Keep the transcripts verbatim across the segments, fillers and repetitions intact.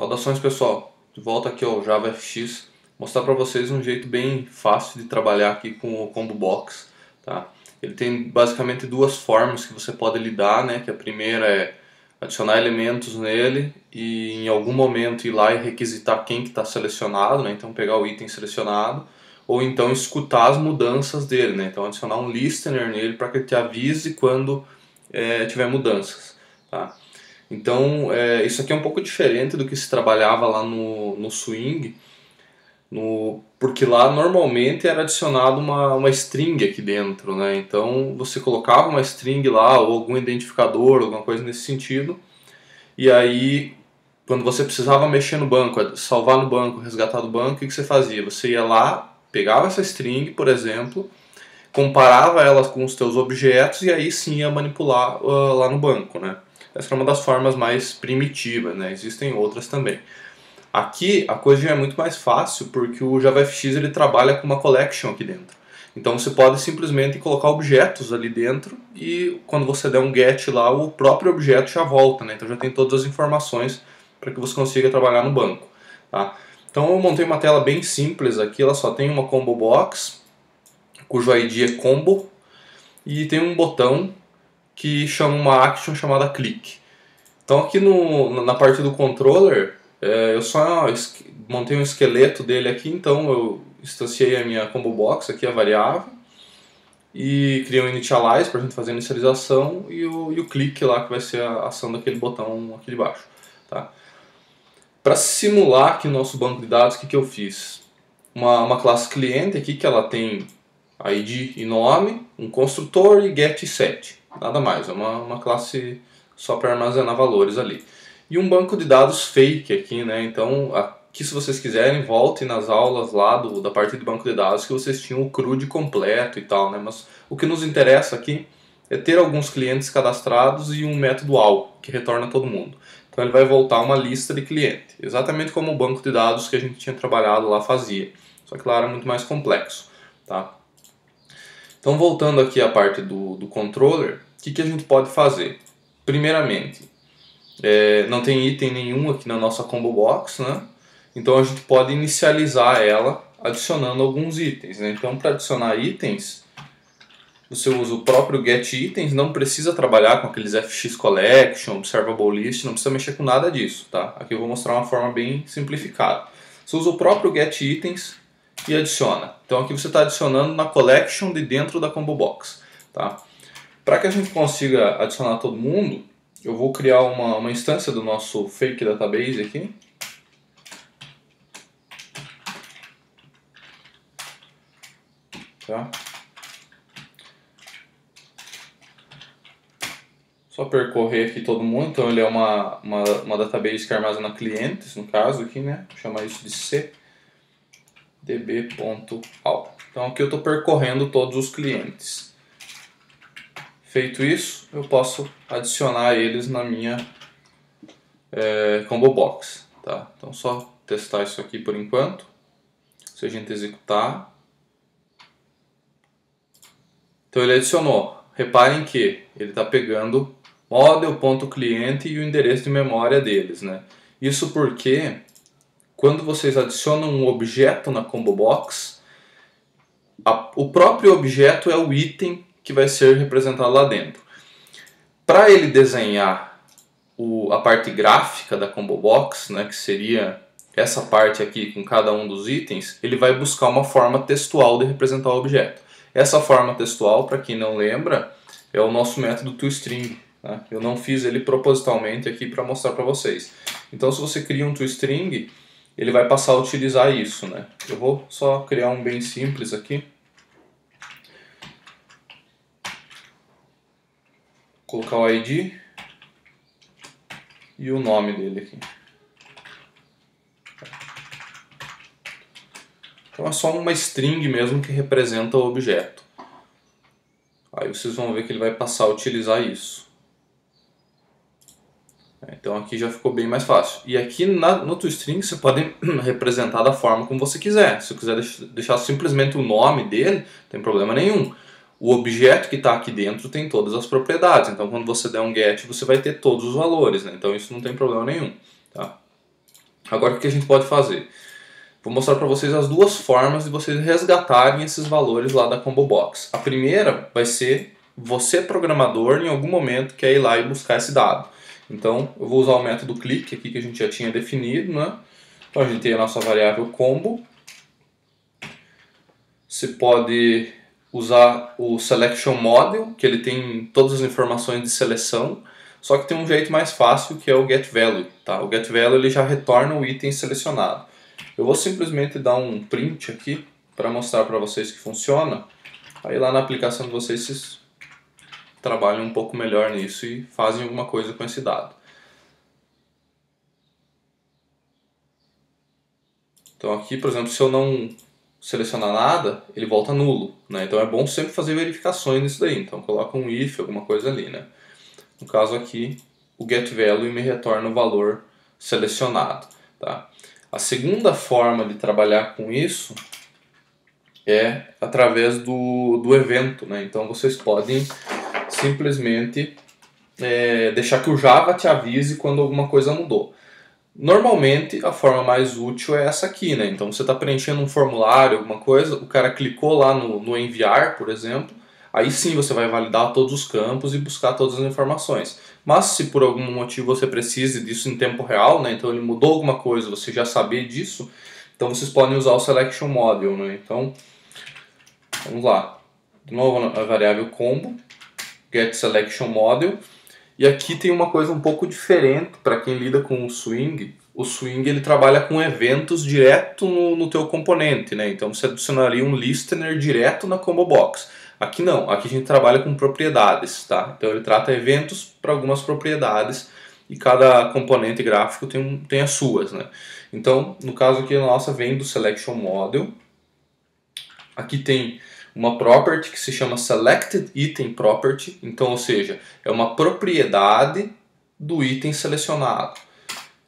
Saudações pessoal, de volta aqui ao JavaFX, mostrar para vocês um jeito bem fácil de trabalhar aqui com o ComboBox, tá? Ele tem basicamente duas formas que você pode lidar, né? Que a primeira é adicionar elementos nele e em algum momento ir lá e requisitar quem que está selecionado, né? Então pegar o item selecionado, ou então escutar as mudanças dele, né? Então adicionar um listener nele para que ele te avise quando é, tiver mudanças, tá? Então, é, isso aqui é um pouco diferente do que se trabalhava lá no, no swing, no, porque lá normalmente era adicionado uma, uma string aqui dentro, né? Então, você colocava uma string lá, ou algum identificador, alguma coisa nesse sentido, e aí, quando você precisava mexer no banco, salvar no banco, resgatar do banco, o que, que você fazia? Você ia lá, pegava essa string, por exemplo, comparava ela com os teus objetos, e aí sim ia manipular uh, lá no banco, né? Essa é uma das formas mais primitivas, né? Existem outras também. Aqui a coisa já é muito mais fácil porque o JavaFX ele trabalha com uma collection aqui dentro. Então você pode simplesmente colocar objetos ali dentro e quando você der um get lá, o próprio objeto já volta, né? Então já tem todas as informações para que você consiga trabalhar no banco, tá? Então eu montei uma tela bem simples aqui, ela só tem uma combo box, cujo I D é combo, e tem um botão que chama uma action chamada click. Então aqui no, na parte do controller, é, eu só montei um esqueleto dele aqui, então eu instanciei a minha combo box aqui, a variável, e criei um initialize para a gente fazer a inicialização, e o, e o click lá que vai ser a ação daquele botão aqui de baixo, tá? Para simular aqui o nosso banco de dados, o que, que eu fiz? Uma, uma classe cliente aqui que ela tem I D e nome, um construtor e get e set. Nada mais, é uma, uma classe só para armazenar valores ali. E um banco de dados fake aqui, né? Então, aqui se vocês quiserem, voltem nas aulas lá do, da parte do banco de dados que vocês tinham o CRUD completo e tal, né? Mas o que nos interessa aqui é ter alguns clientes cadastrados e um método all, que retorna todo mundo. Então ele vai voltar uma lista de cliente, exatamente como o banco de dados que a gente tinha trabalhado lá fazia. Só que lá era muito mais complexo, tá? Então, voltando aqui à parte do, do controller, o que, que a gente pode fazer? Primeiramente, é, não tem item nenhum aqui na nossa combo box, né? Então a gente pode inicializar ela adicionando alguns itens, né? Então, para adicionar itens, você usa o próprio getItems, não precisa trabalhar com aqueles FXCollection, observableList, não precisa mexer com nada disso, tá? Aqui eu vou mostrar uma forma bem simplificada. Você usa o próprio getItems e adiciona. Então aqui você está adicionando na collection de dentro da combo box, tá? Para que a gente consiga adicionar todo mundo, eu vou criar uma, uma instância do nosso fake database aqui. Tá? Só percorrer aqui todo mundo, então ele é uma, uma, uma database que armazena clientes, no caso aqui, né? Vou chamar isso de C. db.all. Então aqui eu estou percorrendo todos os clientes. Feito isso, eu posso adicionar eles na minha é, combo box, tá? Então só testar isso aqui por enquanto. Se a gente executar, então ele adicionou. Reparem que ele está pegando model.cliente e o endereço de memória deles, né? Isso porque quando vocês adicionam um objeto na combo box, a, o próprio objeto é o item que vai ser representado lá dentro. Para ele desenhar o, a parte gráfica da combo box, né, que seria essa parte aqui com cada um dos itens, ele vai buscar uma forma textual de representar o objeto. Essa forma textual, para quem não lembra, é o nosso método toString, né? Eu não fiz ele propositalmente aqui para mostrar para vocês. Então, se você cria um toString, ele vai passar a utilizar isso, né? Eu vou só criar um bem simples aqui. Colocar o I D e o nome dele aqui. Então é só uma string mesmo que representa o objeto. Aí vocês vão ver que ele vai passar a utilizar isso. Então aqui já ficou bem mais fácil. E aqui na, no toString você pode representar da forma como você quiser. Se você quiser deixar simplesmente o nome dele, não tem problema nenhum. O objeto que está aqui dentro tem todas as propriedades. Então quando você der um get, você vai ter todos os valores, né? Então isso não tem problema nenhum, tá? Agora, o que a gente pode fazer? Vou mostrar para vocês as duas formas de vocês resgatarem esses valores lá da ComboBox. A primeira vai ser você, programador, em algum momento quer ir lá e buscar esse dado. Então, eu vou usar o método click aqui que a gente já tinha definido, né? Então, a gente tem a nossa variável combo. Você pode usar o SelectionModel, que ele tem todas as informações de seleção. Só que tem um jeito mais fácil, que é o getValue, tá? O getValue ele já retorna o item selecionado. Eu vou simplesmente dar um print aqui para mostrar para vocês que funciona. Aí lá na aplicação de vocês, vocês trabalham um pouco melhor nisso e fazem alguma coisa com esse dado. Então aqui, por exemplo, se eu não selecionar nada, ele volta nulo, né? Então é bom sempre fazer verificações nisso daí. Então coloca um if, alguma coisa ali, né? No caso aqui, o getValue me retorna o valor selecionado, tá? A segunda forma de trabalhar com isso é através do, do evento, né? Então vocês podem simplesmente é, deixar que o Java te avise quando alguma coisa mudou. Normalmente a forma mais útil é essa aqui, né? Então você está preenchendo um formulário, alguma coisa, o cara clicou lá no, no enviar, por exemplo. Aí sim você vai validar todos os campos e buscar todas as informações. Mas se por algum motivo você precise disso em tempo real, né, então ele mudou alguma coisa, você já sabia disso, então vocês podem usar o Selection Model, né? Então, vamos lá. De novo a variável combo, getSelectionModel. E aqui tem uma coisa um pouco diferente para quem lida com o swing. O swing ele trabalha com eventos direto no, no teu componente, né? Então você adicionaria um listener direto na ComboBox. Aqui não, aqui a gente trabalha com propriedades, tá? Então ele trata eventos para algumas propriedades e cada componente gráfico tem, um, tem as suas, né? Então, no caso aqui a nossa vem do Selection Model. Aqui tem uma property que se chama Selected Item Property. Então, ou seja, é uma propriedade do item selecionado.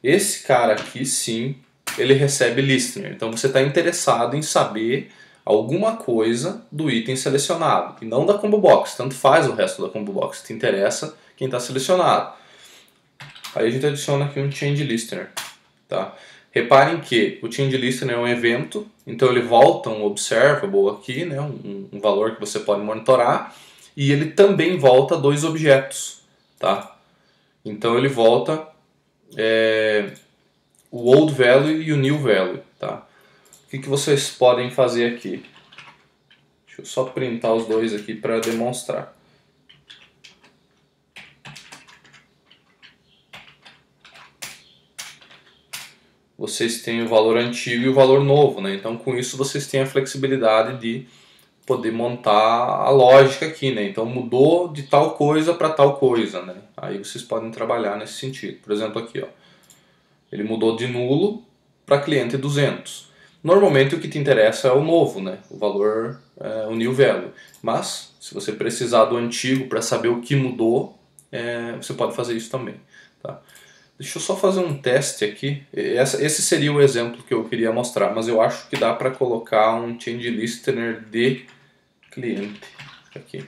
Esse cara aqui, sim, ele recebe listener. Então você está interessado em saber alguma coisa do item selecionado e não da ComboBox, tanto faz o resto da ComboBox, te interessa quem está selecionado. Aí a gente adiciona aqui um Change Listener, tá? Reparem que o Change Listener é um evento, então ele volta um observable aqui, né? um, um valor que você pode monitorar, e ele também volta dois objetos, tá? Então ele volta é, o Old Value e o New Value, tá? O que, que vocês podem fazer aqui? Deixa eu só printar os dois aqui para demonstrar. Vocês têm o valor antigo e o valor novo, né? Então com isso vocês têm a flexibilidade de poder montar a lógica aqui, né? Então mudou de tal coisa para tal coisa, né? Aí vocês podem trabalhar nesse sentido. Por exemplo aqui, ó, ele mudou de nulo para cliente duzentos. Normalmente o que te interessa é o novo, né? O valor, é, o new value. Mas, se você precisar do antigo para saber o que mudou, é, você pode fazer isso também. Tá? Deixa eu só fazer um teste aqui. Essa, esse seria o exemplo que eu queria mostrar, mas eu acho que dá para colocar um change listener de cliente aqui.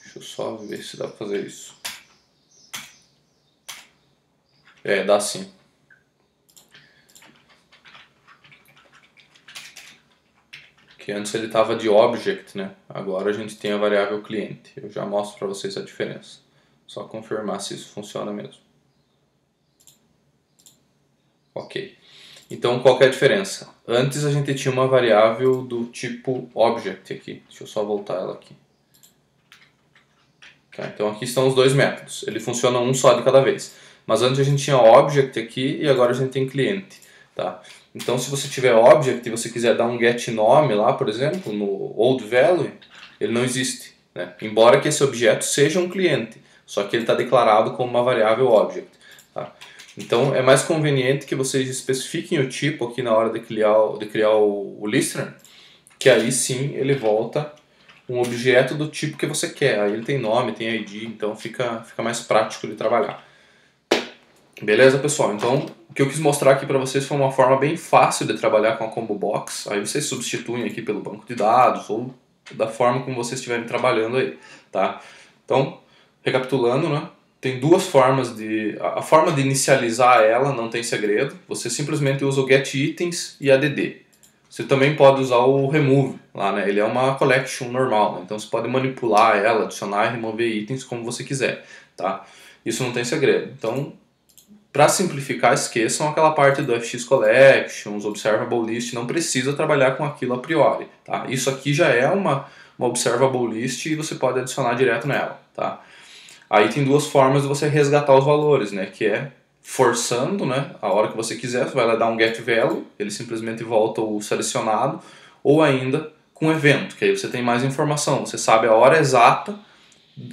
Deixa eu só ver se dá para fazer isso. É, dá sim. Que antes ele estava de object, né? Agora a gente tem a variável cliente. Eu já mostro para vocês a diferença. Só confirmar se isso funciona mesmo. Ok. Então qual que é a diferença? Antes a gente tinha uma variável do tipo object aqui. Deixa eu só voltar ela aqui. Tá, então aqui estão os dois métodos. Ele funciona um só de cada vez. Mas antes a gente tinha object aqui e agora a gente tem cliente. Tá? Então se você tiver object e você quiser dar um getNome lá, por exemplo, no oldValue, ele não existe, né? Embora que esse objeto seja um cliente, só que ele está declarado como uma variável object. Tá? Então é mais conveniente que vocês especifiquem o tipo aqui na hora de criar, de criar o, o listener, que aí sim ele volta um objeto do tipo que você quer. Aí ele tem nome, tem I D, então fica, fica mais prático de trabalhar. Beleza, pessoal? Então, o que eu quis mostrar aqui para vocês foi uma forma bem fácil de trabalhar com a ComboBox. Aí vocês substituem aqui pelo banco de dados ou da forma como vocês estiverem trabalhando aí, tá? Então, recapitulando, né? tem duas formas de... A forma de inicializar ela não tem segredo. Você simplesmente usa o getItems e add. Você também pode usar o remove lá, né? Ele é uma collection normal, né? Então você pode manipular ela, adicionar e remover itens como você quiser, tá? Isso não tem segredo. Então, para simplificar, esqueçam aquela parte do FXCollection, observableList, não precisa trabalhar com aquilo a priori, tá? Isso aqui já é uma, uma observableList e você pode adicionar direto nela, tá? Aí tem duas formas de você resgatar os valores, né? Que é forçando, né? A hora que você quiser, você vai lá dar um getValue, ele simplesmente volta o selecionado, ou ainda com evento, que aí você tem mais informação, você sabe a hora exata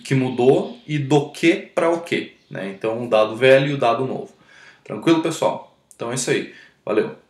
que mudou e do que para o que, né? Então, o dado velho e o dado novo. Tranquilo, pessoal? Então é isso aí. Valeu!